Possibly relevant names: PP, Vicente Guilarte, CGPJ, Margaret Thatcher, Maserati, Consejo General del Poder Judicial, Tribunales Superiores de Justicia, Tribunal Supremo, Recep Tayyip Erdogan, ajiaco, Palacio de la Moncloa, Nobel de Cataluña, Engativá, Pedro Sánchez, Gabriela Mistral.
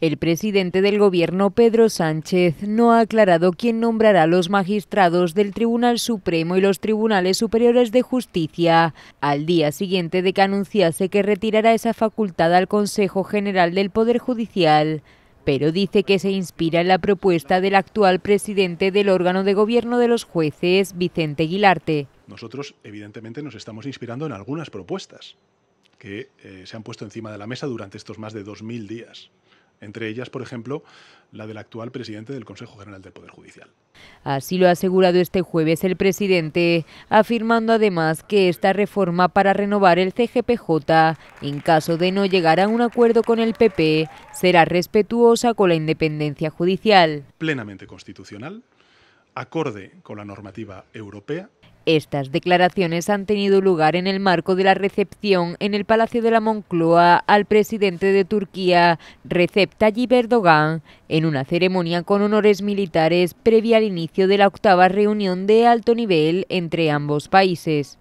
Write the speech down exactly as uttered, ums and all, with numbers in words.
El presidente del gobierno, Pedro Sánchez, no ha aclarado quién nombrará a los magistrados del Tribunal Supremo y los Tribunales Superiores de Justicia, al día siguiente de que anunciase que retirará esa facultad al Consejo General del Poder Judicial, pero dice que se inspira en la propuesta del actual presidente del órgano de gobierno de los jueces, Vicente Guilarte. Nosotros, evidentemente, nos estamos inspirando en algunas propuestas que eh, se han puesto encima de la mesa durante estos más de dos mil días. Entre ellas, por ejemplo, la del actual presidente del Consejo General del Poder Judicial. Así lo ha asegurado este jueves el presidente, afirmando además que esta reforma para renovar el C G P J, en caso de no llegar a un acuerdo con el P P, será respetuosa con la independencia judicial. Plenamente constitucional, acorde con la normativa europea. Estas declaraciones han tenido lugar en el marco de la recepción en el Palacio de la Moncloa al presidente de Turquía, Recep Tayyip Erdogan, en una ceremonia con honores militares previa al inicio de la octava reunión de alto nivel entre ambos países.